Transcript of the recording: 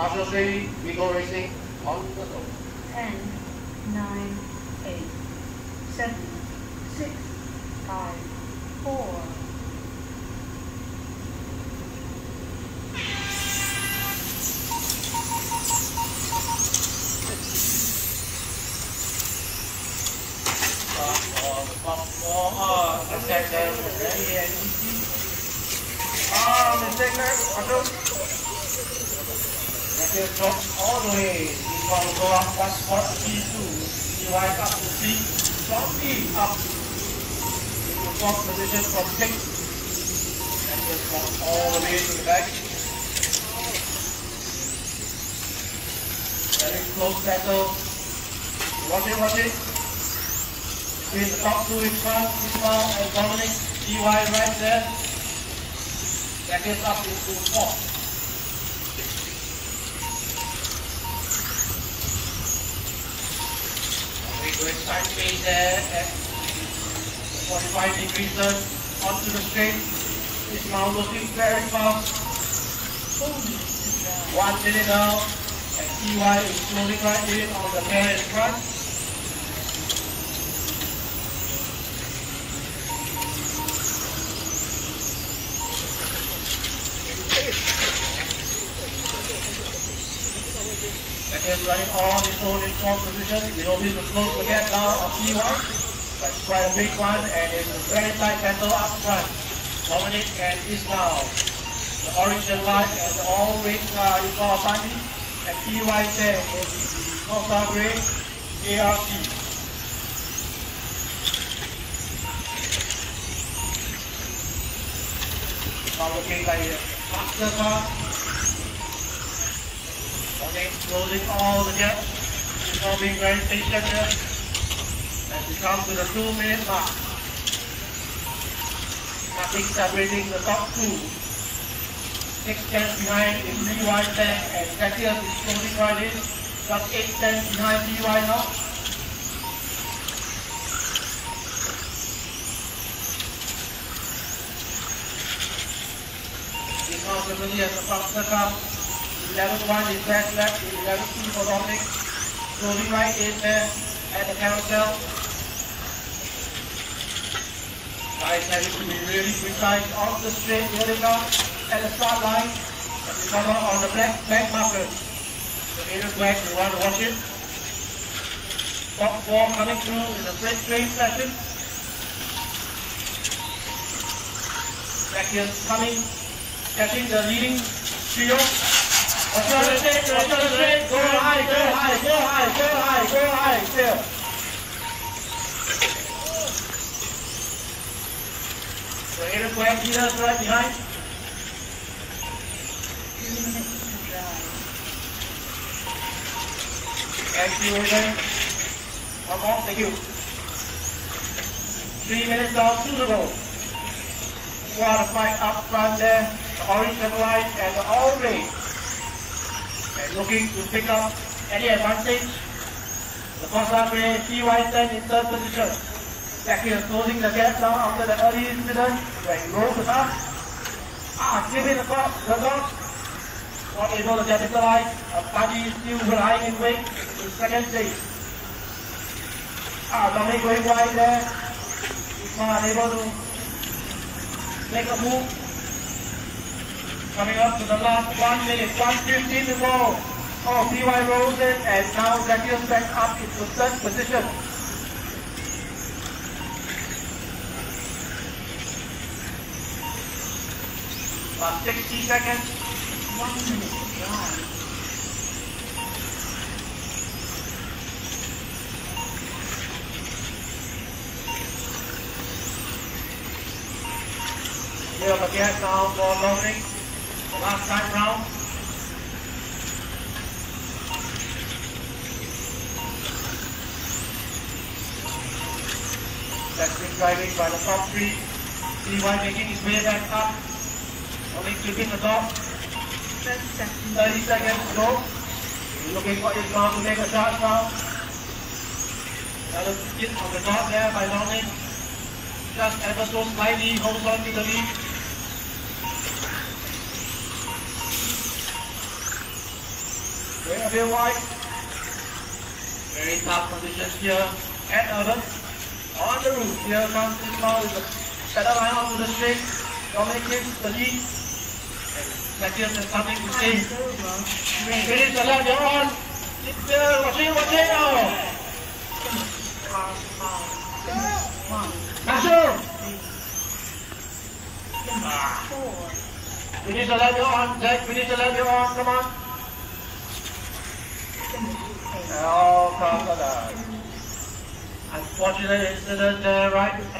Marshall City, we go racing on the go. 10, 9, 8, 7, 6, 5, 4. Drop all the way from Goa, passport P2, divide up to C, drop E up into top position from 6, and just drop all the way to the back. Very close battle. Watch it. Between the top two, Ismail and Dominic, EY right there. Back it up into 4. Great side pace there at 45 degrees turn onto the straight. It's now looking very fast. 1 minute now. And EY is closing right in on the pair in front. Again, running on his own in strong position. We don't need to close the gap now of EY. That's quite a big one, and it's a very tight battle up front. Dominic and Ismail. The orange and white and the all red are in our party. And EY there in Costa Grey ARC. Now looking like a faster car. Closing all the gaps. He's now being very patient here. And we come to the 2 minute mark. Nothing separating the top two. 6 tenths behind is EY there, and Zacchaeus is closing right in. Got 8 tenths behind EY now. He's now familiar as a faster car. 11-1 is back left, 11-2 for Dominic. Closing right in there at the carousel. Guys having to be really precise on the straight, rolling down at the start line. And we come out on the black marker. The middle black, you want to watch it. Top 4 coming through in a straight train session. Back here coming, catching the leading trio. Watch out the straight, go high, still. So 8 o'clock leaders right behind. Thank you. 3 minutes down to the road. What a fight up front there. The orange and white and the all red. Looking to pick up any advantage. The Costa Grey CY10 in third position. Zacchaeus closing the gap down after the early incident where he rolled the car. Give it a cross, the cross. Not able to capitalize. A party is still relying in weight in second place. Dominic going wide there. He's not able to make a move. Coming up to the last 1 minute, 1:15 to go. Oh, PY rolls in, and now Zacchaeus back up into third position. About 60 seconds. 1 minute. We have a gap now for Dominic. Last time round. That's been driving by the top three. EY making his way back up. Only keeping the top. 30 seconds to go. Looking for Ismail to make a shot now. Another hit on the top there by Dominic. Just ever so slightly holds on to the lead. Very pale white, very tough conditions here, and others. On the roof, here comes this now with the shadow line onto the straight. Dominic hits the lead, and Matthias is coming to save. Finish the lap, you're on. It's there, watch it now. Masher! Finish the lap, you're on. Jack, finish the lap, you're on. Come on. Unfortunate incident there, right